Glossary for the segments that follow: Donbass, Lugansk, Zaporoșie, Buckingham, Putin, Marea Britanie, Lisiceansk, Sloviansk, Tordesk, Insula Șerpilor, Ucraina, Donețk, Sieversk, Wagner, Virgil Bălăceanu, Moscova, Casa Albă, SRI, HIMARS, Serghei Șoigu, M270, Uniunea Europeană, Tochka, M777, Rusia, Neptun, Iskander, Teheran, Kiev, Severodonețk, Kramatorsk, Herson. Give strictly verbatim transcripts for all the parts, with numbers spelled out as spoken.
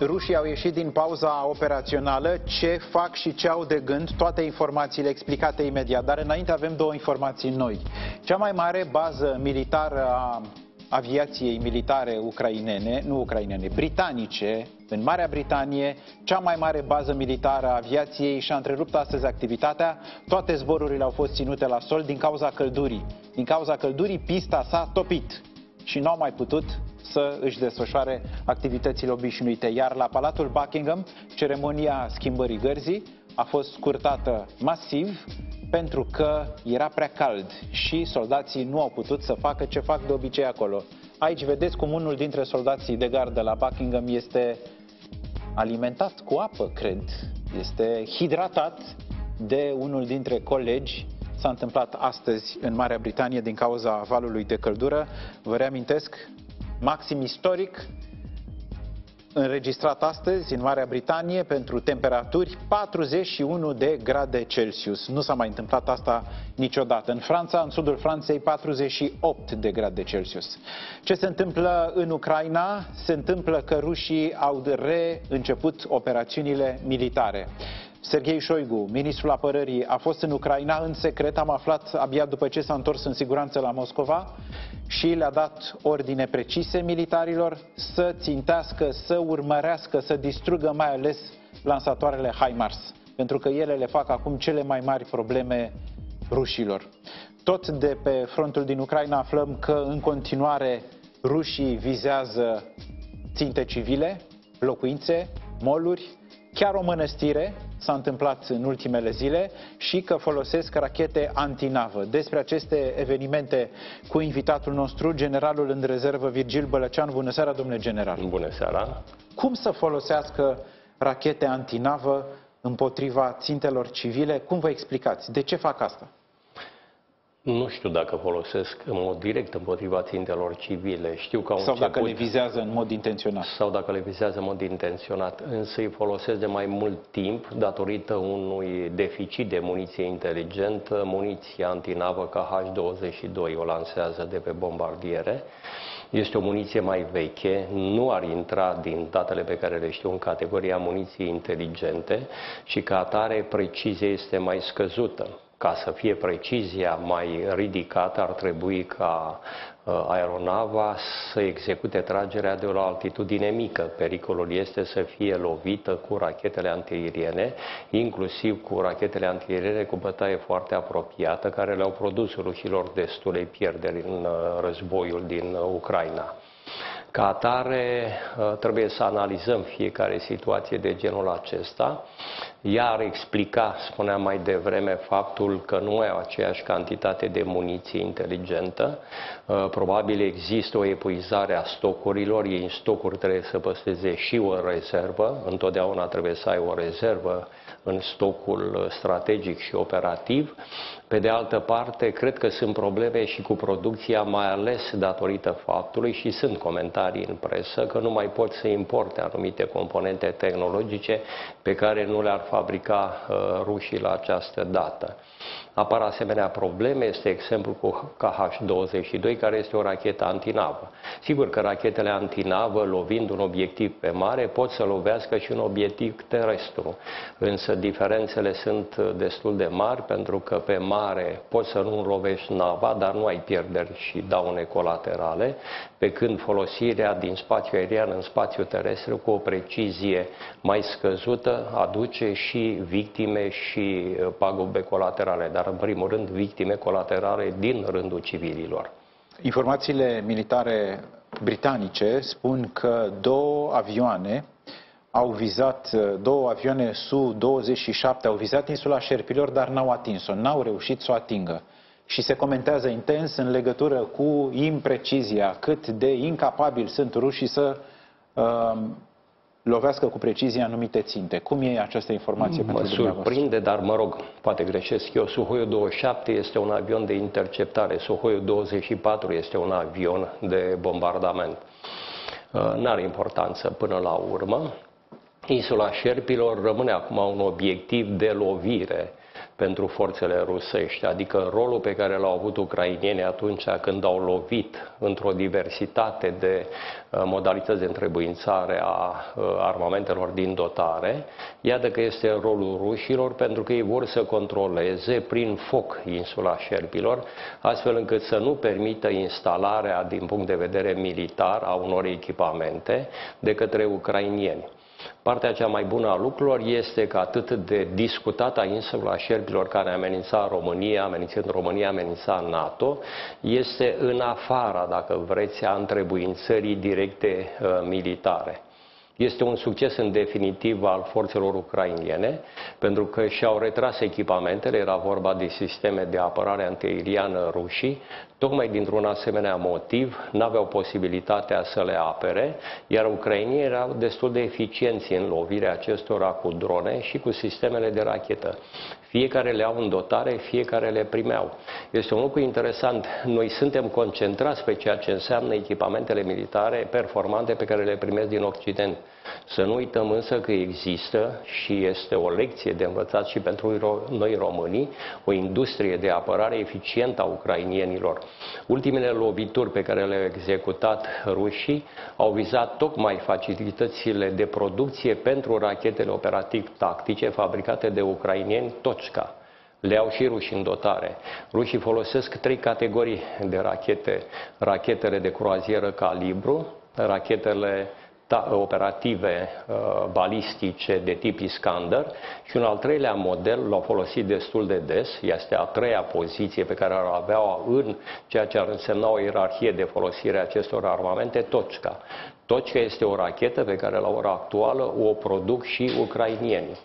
Rușii au ieșit din pauza operațională, ce fac și ce au de gând, toate informațiile explicate imediat, dar înainte avem două informații noi. Cea mai mare bază militară a aviației militare ucrainene, nu ucrainene, britanice, în Marea Britanie, cea mai mare bază militară a aviației și-a întrerupt astăzi activitatea. Toate zborurile au fost ținute la sol din cauza căldurii. Din cauza căldurii, pista s-a topit și n-au mai putut să își desfășoare activitățile obișnuite. Iar la Palatul Buckingham, ceremonia schimbării gărzii a fost scurtată masiv pentru că era prea cald și soldații nu au putut să facă ce fac de obicei acolo. Aici vedeți cum unul dintre soldații de gardă la Buckingham este alimentat cu apă, cred. Este hidratat de unul dintre colegi. S-a întâmplat astăzi în Marea Britanie din cauza valului de căldură. Vă reamintesc, maxim istoric înregistrat astăzi în Marea Britanie pentru temperaturi, patruzeci și unu de grade Celsius. Nu s-a mai întâmplat asta niciodată. În Franța, în sudul Franței, patruzeci și opt de grade Celsius. Ce se întâmplă în Ucraina? Se întâmplă că rușii au reînceput operațiunile militare. Serghei Șoigu, ministrul apărării, a fost în Ucraina în secret, am aflat abia după ce s-a întors în siguranță la Moscova și le-a dat ordine precise militarilor să țintească, să urmărească, să distrugă mai ales lansatoarele HIMARS, pentru că ele le fac acum cele mai mari probleme rușilor. Tot de pe frontul din Ucraina aflăm că în continuare rușii vizează ținte civile, locuințe, moluri, chiar o mănăstire, s-a întâmplat în ultimele zile, și că folosesc rachete antinavă. Despre aceste evenimente cu invitatul nostru, generalul în rezervă Virgil Bălăceanu. Bună seara, domnule general! Bună seara! Cum să folosească rachete antinavă împotriva țintelor civile? Cum vă explicați? De ce fac asta? Nu știu dacă folosesc în mod direct împotriva țintelor civile. Știu că au sau început, dacă le vizează în mod intenționat. Sau dacă le vizează în mod intenționat. Însă îi folosesc de mai mult timp datorită unui deficit de muniție inteligentă. Muniția antinavă K H douăzeci și doi o lansează de pe bombardiere. Este o muniție mai veche, nu ar intra din datele pe care le știu în categoria muniției inteligente și ca atare precizie este mai scăzută. Ca să fie precizia mai ridicată, ar trebui ca aeronava să execute tragerea de o altitudine mică. Pericolul este să fie lovită cu rachetele antiaeriene, inclusiv cu rachetele antiaeriene cu bătaie foarte apropiată, care le-au produs rușilor destule pierderi în războiul din Ucraina. Ca atare, trebuie să analizăm fiecare situație de genul acesta. Ea ar explica, spuneam mai devreme, faptul că nu au aceeași cantitate de muniție inteligentă. Probabil există o epuizare a stocurilor. Ei în stocuri trebuie să păstreze și o rezervă. Întotdeauna trebuie să ai o rezervă în stocul strategic și operativ. Pe de altă parte, cred că sunt probleme și cu producția, mai ales datorită faptului, și sunt comentarii în presă, că nu mai pot să importe anumite componente tehnologice pe care nu le-ar fabrica rușii la această dată. Apar asemenea probleme, este exemplu cu K H douăzeci și doi, care este o rachetă antinavă. Sigur că rachetele antinavă, lovind un obiectiv pe mare, pot să lovească și un obiectiv terestru. Însă diferențele sunt destul de mari, pentru că pe mare poți să nu lovești nava, dar nu ai pierderi și daune colaterale, pe când folosirea din spațiu aerian în spațiu terestru cu o precizie mai scăzută aduce și victime și pagube colaterale, dar în primul rând victime colaterale din rândul civililor. Informațiile militare britanice spun că două avioane au vizat, două avioane Su douăzeci și șapte au vizat insula Șerpilor, dar n-au atins-o, n-au reușit să o atingă. Și se comentează intens în legătură cu imprecizia, cât de incapabili sunt rușii să uh, lovească cu precizie anumite ținte. Cum e această informație pentru dumneavoastră? Mă surprinde, dar mă rog, poate greșesc eu. Su douăzeci și șapte este un avion de interceptare, Su douăzeci și patru este un avion de bombardament. Uh, n-are importanță până la urmă. Insula Șerpilor rămâne acum un obiectiv de lovire pentru forțele rusești, adică rolul pe care l-au avut ucrainienii atunci când au lovit într-o diversitate de modalități de întrebuințare a armamentelor din dotare, iată că este rolul rușilor, pentru că ei vor să controleze prin foc insula Șerpilor, astfel încât să nu permită instalarea din punct de vedere militar a unor echipamente de către ucrainieni. Partea cea mai bună a lucrurilor este că atât de discutata insula Șerpilor, care amenința România, amenințând România, amenința NATO, este în afara, dacă vreți, a întrebuințării directe uh, militare. Este un succes în definitiv al forțelor ucrainiene, pentru că și-au retras echipamentele, era vorba de sisteme de apărare antiaeriană rușii, tocmai dintr-un asemenea motiv n-aveau posibilitatea să le apere, iar ucrainienii erau destul de eficienți în lovirea acestora cu drone și cu sistemele de rachetă. Fiecare le au în dotare, fiecare le primeau. Este un lucru interesant. Noi suntem concentrați pe ceea ce înseamnă echipamentele militare performante pe care le primesc din Occident. Să nu uităm însă că există și este o lecție de învățat și pentru noi românii, o industrie de apărare eficientă a ucrainienilor. Ultimele lovituri pe care le-au executat rușii au vizat tocmai facilitățile de producție pentru rachetele operativ-tactice fabricate de ucrainieni Tochka. Le au și ruși în dotare. Rușii folosesc trei categorii de rachete. Rachetele de croazieră calibru, rachetele operative balistice de tip Iskander și un al treilea model, l-au folosit destul de des, este a treia poziție pe care o aveau în ceea ce ar însemna o ierarhie de folosire a acestor armamente, Tochka. Tochka este o rachetă pe care la ora actuală o produc și ucrainienii.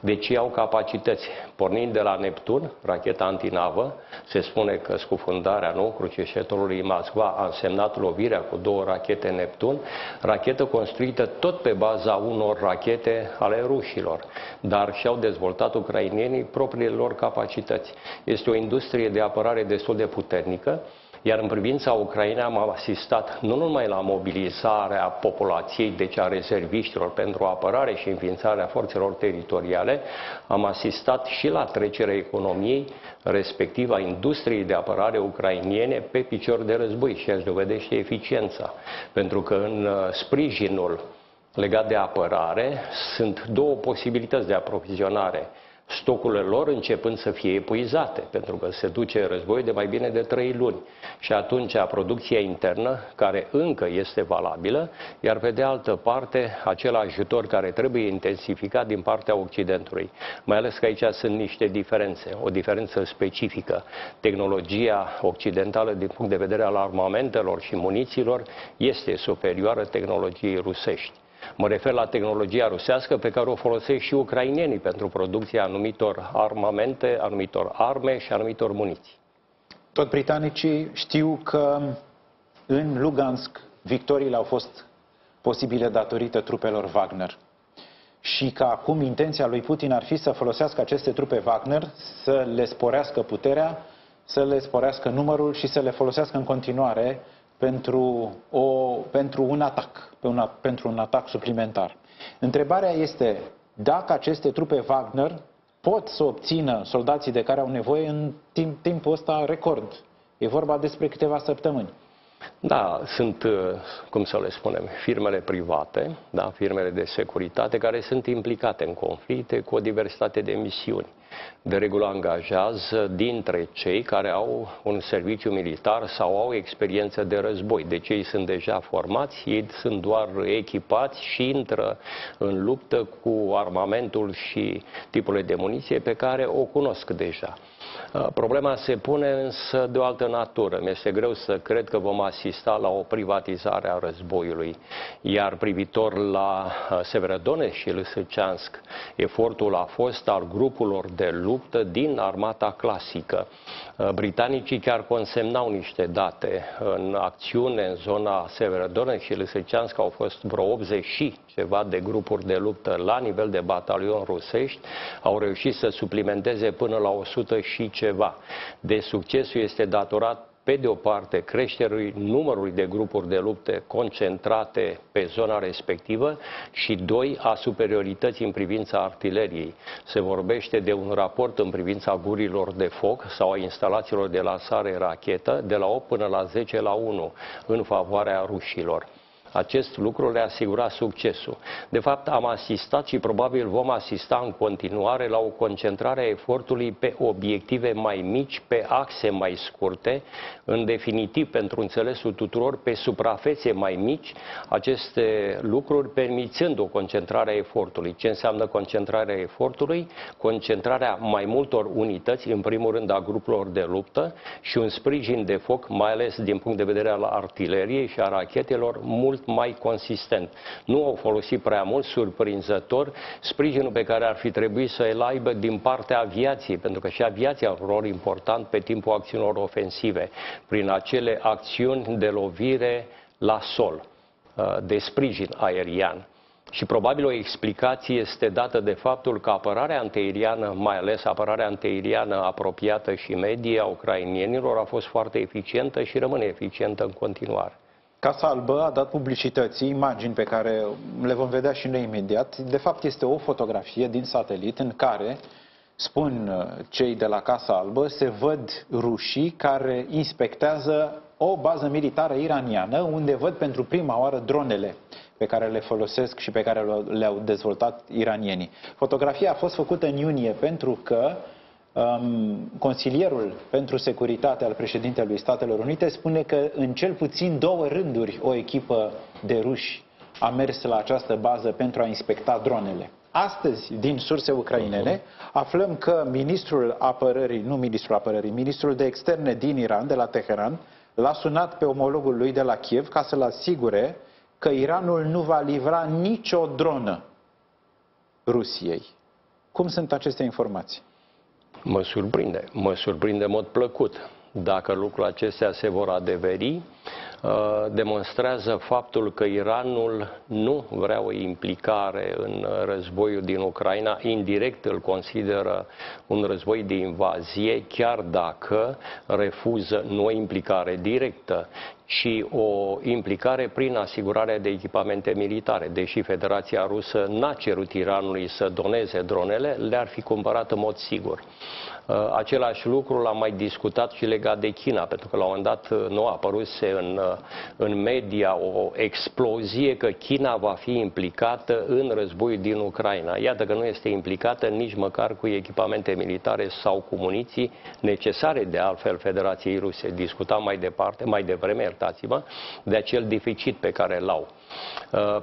Deci ei au capacități. Pornind de la Neptun, racheta antinavă, se spune că scufundarea nu, crucișetorului Moscova a însemnat lovirea cu două rachete Neptun, rachetă construită tot pe baza unor rachete ale rușilor, dar și-au dezvoltat ucrainienii propriile lor capacități. Este o industrie de apărare destul de puternică, iar în privința Ucrainei am asistat nu numai la mobilizarea populației, deci a rezerviștilor pentru apărare și înființarea forțelor teritoriale, am asistat și la trecerea economiei, respectiv a industriei de apărare ucrainiene, pe picior de război și își dovedește eficiența. Pentru că în sprijinul legat de apărare sunt două posibilități de aprovizionare. Stocurile lor începând să fie epuizate, pentru că se duce război de mai bine de trei luni. Și atunci producția internă, care încă este valabilă, iar pe de altă parte, acel ajutor care trebuie intensificat din partea Occidentului. Mai ales că aici sunt niște diferențe, o diferență specifică. Tehnologia occidentală, din punct de vedere al armamentelor și munițiilor, este superioară tehnologiei rusești. Mă refer la tehnologia rusească pe care o folosesc și ucrainenii pentru producția anumitor armamente, anumitor arme și anumitor muniții. Tot britanicii știu că în Lugansk victoriile au fost posibile datorită trupelor Wagner și că acum intenția lui Putin ar fi să folosească aceste trupe Wagner, să le sporească puterea, să le sporească numărul și să le folosească în continuare pentru, o, pentru un atac, pe una, pentru un atac suplimentar. Întrebarea este dacă aceste trupe Wagner pot să obțină soldații de care au nevoie în timp, timpul ăsta record. E vorba despre câteva săptămâni. Da, sunt, cum să le spunem, firmele private, da, firmele de securitate care sunt implicate în conflicte cu o diversitate de misiuni. De regulă angajează dintre cei care au un serviciu militar sau au experiență de război. Deci ei sunt deja formați, ei sunt doar echipați și intră în luptă cu armamentul și tipurile de muniție pe care o cunosc deja. Problema se pune însă de o altă natură. Mi-este greu să cred că vom asista la o privatizare a războiului. Iar privitor la Severodonețk și Lisiceansk, efortul a fost al grupurilor de luptă din armata clasică. Britanicii chiar consemnau niște date. În acțiune în zona Severodonețk și Lisiceansk au fost vreo optzeci și ceva de grupuri de luptă la nivel de batalion rusești. Au reușit să suplimenteze până la o sută și ceva. De succesul este datorat pe de o parte, creșterii numărului de grupuri de lupte concentrate pe zona respectivă și, doi, a superiorității în privința artileriei. Se vorbește de un raport în privința gurilor de foc sau a instalațiilor de lansare rachetă de la opt până la zece la unu în favoarea rușilor. Acest lucru le asigura succesul. De fapt, am asistat și probabil vom asista în continuare la o concentrare a efortului pe obiective mai mici, pe axe mai scurte, în definitiv, pentru înțelesul tuturor, pe suprafețe mai mici, aceste lucruri permițând o concentrare a efortului. Ce înseamnă concentrarea efortului? Concentrarea mai multor unități, în primul rând a grupurilor de luptă și un sprijin de foc, mai ales din punct de vedere al artileriei și a rachetelor, mult mai consistent. Nu au folosit prea mult, surprinzător, sprijinul pe care ar fi trebuit să îl aibă din partea aviației, pentru că și aviația are un rol important pe timpul acțiunilor ofensive, prin acele acțiuni de lovire la sol, de sprijin aerian. Și probabil o explicație este dată de faptul că apărarea antiaeriană, mai ales apărarea antiaeriană apropiată și medie a ucrainienilor, a fost foarte eficientă și rămâne eficientă în continuare. Casa Albă a dat publicității imagini pe care le vom vedea și noi imediat. De fapt, este o fotografie din satelit în care, spun cei de la Casa Albă, se văd rușii care inspectează o bază militară iraniană, unde văd pentru prima oară dronele pe care le folosesc și pe care le-au dezvoltat iranienii. Fotografia a fost făcută în iunie pentru că Consilierul pentru securitate al președintelui Statelor Unite spune că în cel puțin două rânduri o echipă de ruși a mers la această bază pentru a inspecta dronele. Astăzi, din surse ucrainene, aflăm că ministrul apărării, nu ministrul apărării, ministrul de externe din Iran, de la Teheran, l-a sunat pe omologul lui de la Kiev ca să-l asigure că Iranul nu va livra nicio dronă Rusiei. Cum sunt aceste informații? Mă surprinde, mă surprinde în mod plăcut. Dacă lucrurile acestea se vor adeveri, demonstrează faptul că Iranul nu vrea o implicare în războiul din Ucraina, indirect îl consideră un război de invazie, chiar dacă refuză nu o implicare directă, ci o implicare prin asigurarea de echipamente militare. Deși Federația Rusă n-a cerut Iranului să doneze dronele, le-ar fi cumpărat în mod sigur. Același lucru l-am mai discutat și legat de China, pentru că la un moment dat nu a apărut în, în media o explozie că China va fi implicată în războiul din Ucraina. Iată că nu este implicată nici măcar cu echipamente militare sau cu muniții necesare, de altfel, Federației Ruse. Discutam mai departe, mai devreme, iertați-mă, de acel deficit pe care l-au.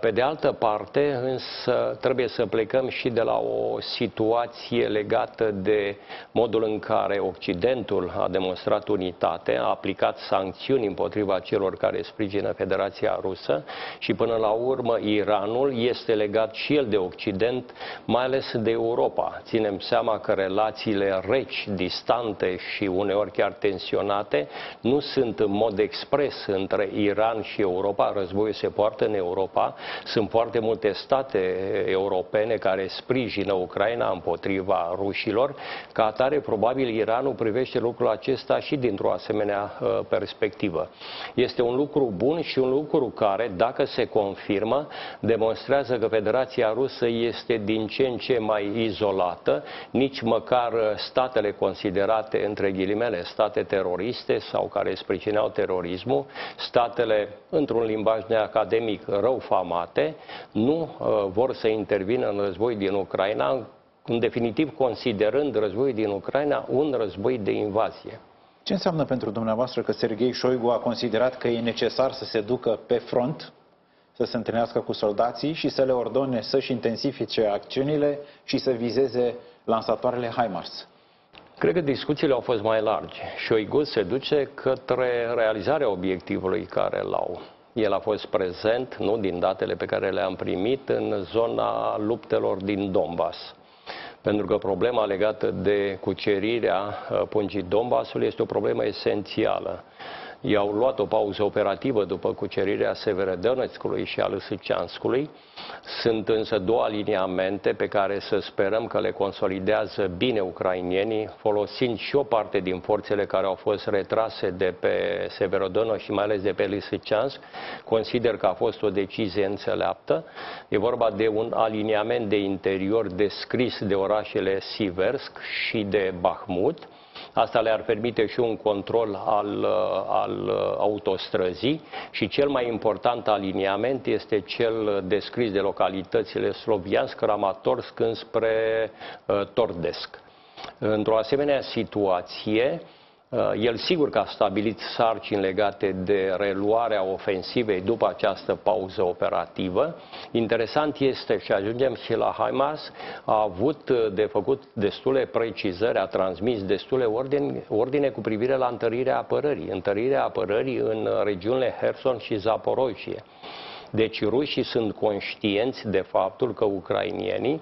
Pe de altă parte, însă, trebuie să plecăm și de la o situație legată de modul în care Occidentul a demonstrat unitate, a aplicat sancțiuni împotriva celor care sprijină Federația Rusă și, până la urmă, Iranul este legat și el de Occident, mai ales de Europa. Ținem seama că relațiile reci, distante și uneori chiar tensionate nu sunt în mod expres între Iran și Europa. Războiul se poartă în Europa. Sunt foarte multe state europene care sprijină Ucraina împotriva rușilor. Ca atare, probabil, Iranul privește lucrul acesta și dintr-o asemenea perspectivă. Este un lucru bun și un lucru care, dacă se confirmă, demonstrează că Federația Rusă este din ce în ce mai izolată, nici măcar statele considerate, între ghilimele, state teroriste sau care sprijineau terorismul, statele, într-un limbaj neacademic, răufamate, nu vor să intervină în război din Ucraina, în definitiv considerând războiul din Ucraina un război de invazie. Ce înseamnă pentru dumneavoastră că Serghei Șoigu a considerat că e necesar să se ducă pe front, să se întâlnească cu soldații și să le ordone să-și intensifice acțiunile și să vizeze lansatoarele HIMARS? Cred că discuțiile au fost mai largi. Șoigu se duce către realizarea obiectivului care l-au. El a fost prezent, nu din datele pe care le-am primit, în zona luptelor din Donbass. Pentru că problema legată de cucerirea pungii Donbassului este o problemă esențială. i-au luat o pauză operativă după cucerirea Severodonețkului și a Lisiceanskului. Sunt însă două aliniamente pe care să sperăm că le consolidează bine ucrainienii, folosind și o parte din forțele care au fost retrase de pe Severodonă și mai ales de pe Lisiceansk. Consider că a fost o decizie înțeleaptă. E vorba de un aliniament de interior descris de orașele Sieversk și de Bakhmut. Asta le-ar permite și un control al, al autostrăzii și cel mai important aliniament este cel descris de localitățile Sloviansk, Kramatorsk înspre uh, Tordesk. Într-o asemenea situație, uh, el sigur că a stabilit sarcini legate de reluarea ofensivei după această pauză operativă. Interesant este, și ajungem și la HIMARS, a avut de făcut destule precizări, a transmis destule ordine, ordine cu privire la întărirea apărării, întărirea apărării în regiunile Herson și Zaporoșie. Deci rușii sunt conștienți de faptul că ucrainienii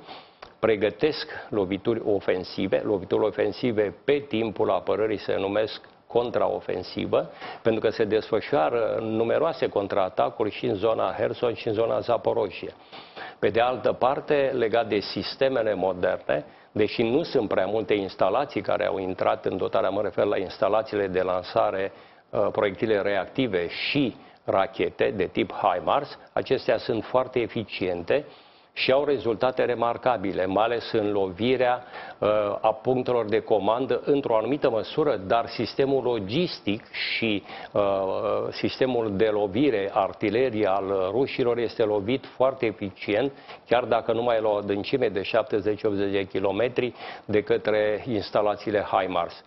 pregătesc lovituri ofensive, lovituri ofensive pe timpul apărării se numesc contraofensivă, pentru că se desfășoară numeroase contraatacuri și în zona Herson și în zona Zaporoșie. Pe de altă parte, legat de sistemele moderne, deși nu sunt prea multe instalații care au intrat în dotarea, mă refer la instalațiile de lansare, proiectile reactive și rachete de tip HIMARS, acestea sunt foarte eficiente și au rezultate remarcabile, mai ales în lovirea uh, a punctelor de comandă într-o anumită măsură, dar sistemul logistic și uh, sistemul de lovire, artileria al rușilor, este lovit foarte eficient, chiar dacă numai la o adâncime de șaptezeci la optzeci de kilometri de către instalațiile HIMARS.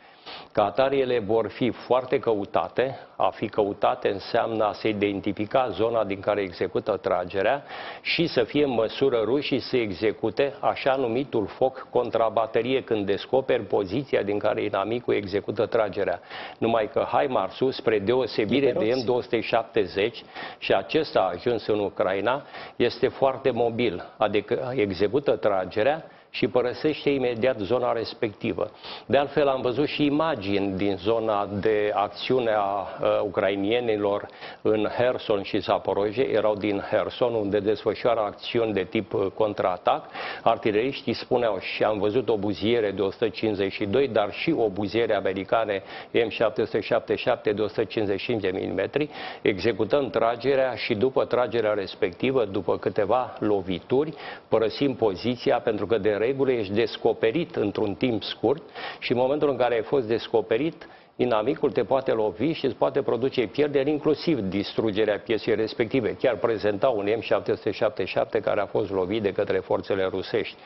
Ca atare, ele vor fi foarte căutate. A fi căutate înseamnă a se identifica zona din care execută tragerea și să fie în măsură rușii să execute așa numitul foc contrabaterie, când descoperi poziția din care inamicul execută tragerea. Numai că HIMARS-ul, spre deosebire de M două sute șaptezeci, și acesta a ajuns în Ucraina, este foarte mobil, adică execută tragerea și părăsește imediat zona respectivă. De altfel, am văzut și imagini din zona de acțiune a uh, ucrainienilor în Herson și Zaporoșie. Erau din Herson, unde desfășoară acțiuni de tip uh, contraatac. Artileriștii spuneau, și am văzut o buziere de o sută cincizeci și doi, dar și o buziere americane M șapte șapte șapte de o sută cincizeci și cinci de milimetri. Executăm tragerea și după tragerea respectivă, după câteva lovituri, părăsim poziția, pentru că de regulă ești descoperit într-un timp scurt și în momentul în care ai fost descoperit, inamicul te poate lovi și îți poate produce pierderi, inclusiv distrugerea piesei respective. Chiar prezenta un M șapte șapte șapte care a fost lovit de către forțele rusești.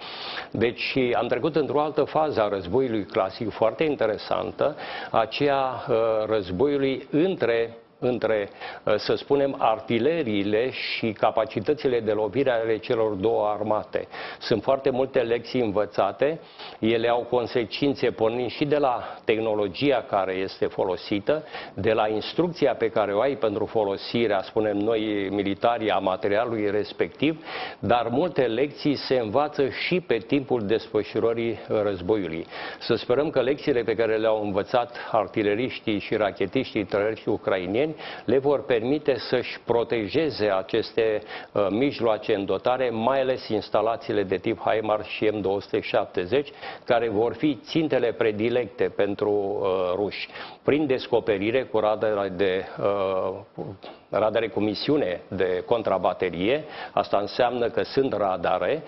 Deci am trecut într-o altă fază a războiului clasic, foarte interesantă, aceea războiului între... între, să spunem, artileriile și capacitățile de lovire ale celor două armate. Sunt foarte multe lecții învățate, ele au consecințe pornind și de la tehnologia care este folosită, de la instrucția pe care o ai pentru folosirea, spunem noi, militarii, a materialului respectiv, dar multe lecții se învață și pe timpul desfășurării războiului. Să sperăm că lecțiile pe care le-au învățat artileriștii și rachetiștii trăiești ucrainieni le vor permite să-și protejeze aceste uh, mijloace în dotare, mai ales instalațiile de tip HIMARS și M două sute șaptezeci, care vor fi țintele predilecte pentru uh, ruși. Prin descoperire cu radare de... Uh, radare cu misiune de contrabaterie, asta înseamnă că sunt radare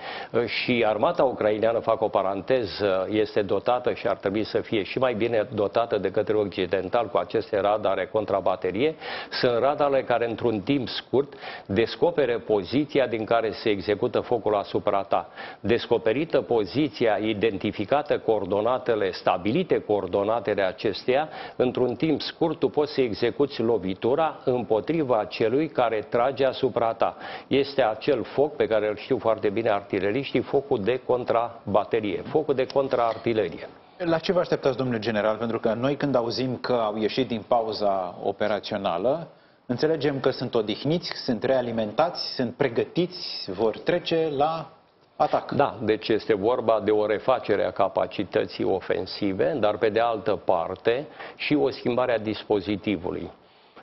și armata ucraineană, fac o paranteză, este dotată și ar trebui să fie și mai bine dotată de către occidental cu aceste radare contrabaterie. Sunt radare care într-un timp scurt descopere poziția din care se execută focul asupra ta. Descoperită poziția, identificată coordonatele, stabilite coordonatele acesteia, într-un timp scurt tu poți să execuți lovitura împotriva celui care trage asupra ta. Este acel foc pe care îl știu foarte bine artileriștii, focul de contrabaterie, focul de contraartilerie. La ce vă așteptați, domnule general? Pentru că noi, când auzim că au ieșit din pauza operațională, înțelegem că sunt odihniți, sunt realimentați, sunt pregătiți, vor trece la atac. Da, deci este vorba de o refacere a capacității ofensive, dar pe de altă parte și o schimbare a dispozitivului.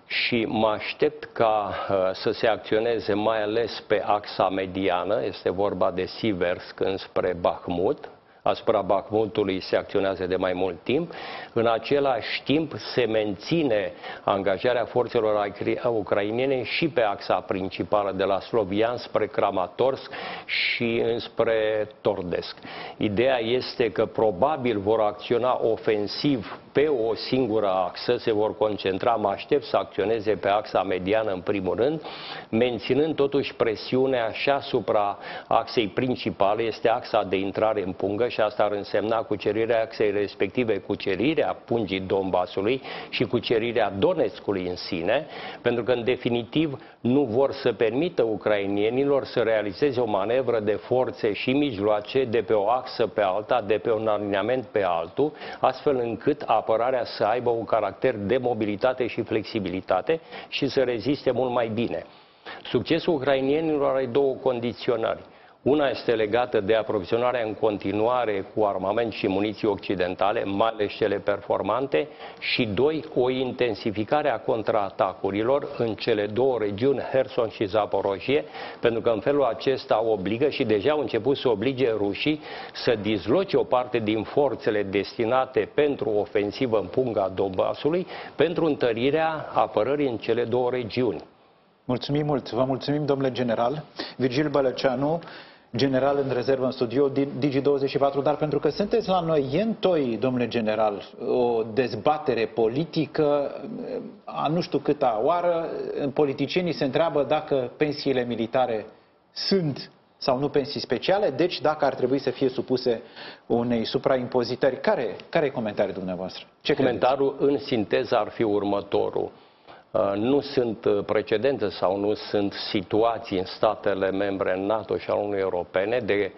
și mă aștept ca să se acționeze mai ales pe axa mediană, este vorba de Sieversk înspre Bakhmut. Asupra Bakhmutului se acționează de mai mult timp. În același timp se menține angajarea forțelor ucrainene și pe axa principală de la Sloviansk spre Kramatorsk și înspre Tordesk. Ideea este că probabil vor acționa ofensiv pe o singură axă, se vor concentra, mă aștept să acționeze pe axa mediană în primul rând, menținând totuși presiunea și asupra axei principale, este axa de intrare în pungă și asta ar însemna cucerirea axei respective, cucerirea pungii Donbassului și cucerirea Donețkului în sine, pentru că în definitiv nu vor să permită ucrainienilor să realizeze o manevră de forțe și mijloace de pe o axă pe alta, de pe un aliniament pe altul, astfel încât apărarea să aibă un caracter de mobilitate și flexibilitate și să reziste mult mai bine. Succesul ucrainienilor are două condiționări. Una este legată de aprovizionarea în continuare cu armament și muniții occidentale, mai ales cele performante, și doi, o intensificare a contraatacurilor în cele două regiuni, Herson și Zaporoșie, pentru că în felul acesta obligă și deja au început să oblige rușii să dizloce o parte din forțele destinate pentru ofensivă în punga Donbassului, pentru întărirea apărării în cele două regiuni. Mulțumim mult! Vă mulțumim, domnule general. Virgil Bălăceanu, general în rezervă în studio, Digi douăzeci și patru, dar pentru că sunteți la noi, e întoi, domnule general, o dezbatere politică, a nu știu câta oară, politicienii se întreabă dacă pensiile militare sunt sau nu pensii speciale, deci dacă ar trebui să fie supuse unei supraimpozitări. Care, care e comentariul dumneavoastră? Ce comentariul în sinteză ar fi următorul. Nu sunt precedente sau nu sunt situații în statele membre NATO și al Uniunii Europene de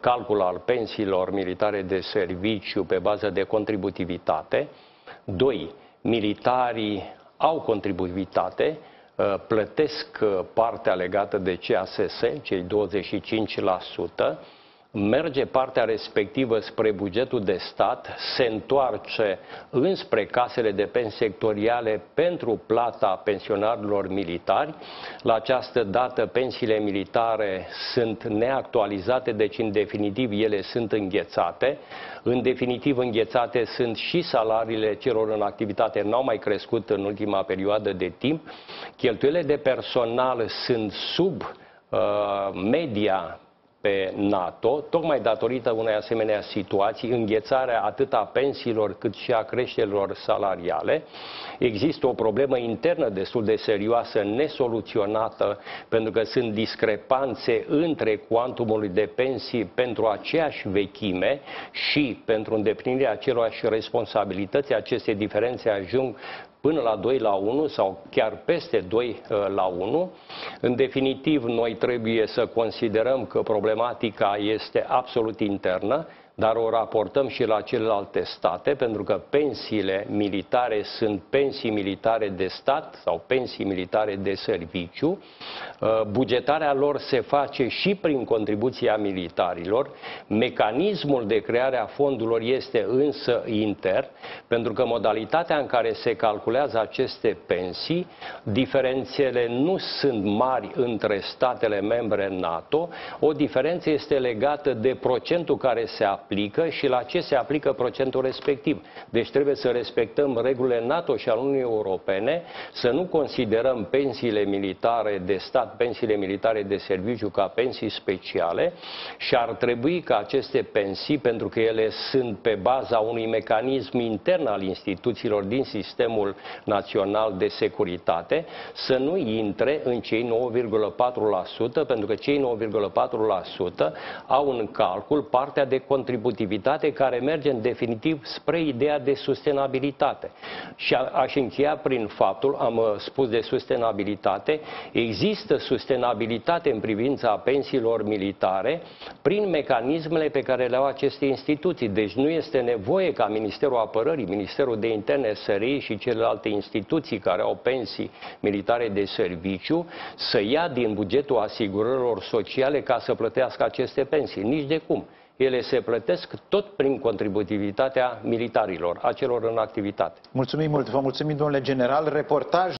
calcul al pensiilor militare de serviciu pe bază de contributivitate. Doi, militarii au contributivitate, plătesc partea legată de C A S S, cei douăzeci și cinci la sută, merge partea respectivă spre bugetul de stat, se întoarce înspre casele de pensii sectoriale pentru plata pensionarilor militari. La această dată pensiile militare sunt neactualizate, deci în definitiv ele sunt înghețate. În definitiv înghețate sunt și salariile celor în activitate, n-au mai crescut în ultima perioadă de timp. Cheltuielile de personal sunt sub uh, media pe NATO, tocmai datorită unei asemenea situații, înghețarea atât a pensiilor cât și a creșterilor salariale. Există o problemă internă destul de serioasă, nesoluționată, pentru că sunt discrepanțe între cuantumul de pensii pentru aceeași vechime și pentru îndeplinirea acelorași responsabilități. Aceste diferențe ajung până la doi la unu sau chiar peste doi la unu. În definitiv, noi trebuie să considerăm că problematica este absolut internă, dar o raportăm și la celelalte state, pentru că pensiile militare sunt pensii militare de stat sau pensii militare de serviciu. Bugetarea lor se face și prin contribuția militarilor. Mecanismul de creare a fondurilor este însă intern, pentru că modalitatea în care se calculează aceste pensii, diferențele nu sunt mari între statele membre NATO. O diferență este legată de procentul care se aplică aplică și la ce se aplică procentul respectiv. Deci trebuie să respectăm regulile NATO și al Uniunii Europene, să nu considerăm pensiile militare de stat, pensiile militare de serviciu ca pensii speciale și ar trebui ca aceste pensii, pentru că ele sunt pe baza unui mecanism intern al instituțiilor din sistemul național de securitate, să nu intre în cei nouă virgulă patru la sută, pentru că cei nouă virgulă patru la sută au în calcul partea de contribuție contributivitate care merge în definitiv spre ideea de sustenabilitate. Și aș încheia prin faptul, am spus de sustenabilitate, există sustenabilitate în privința pensiilor militare prin mecanismele pe care le au aceste instituții. Deci nu este nevoie ca Ministerul Apărării, Ministerul de Interne, S R I și celelalte instituții care au pensii militare de serviciu să ia din bugetul asigurărilor sociale ca să plătească aceste pensii. Nici de cum. Ele se plătesc tot prin contributivitatea militarilor, a celor în activitate. Mulțumim mult, vă mulțumim, domnule general. Reportaj.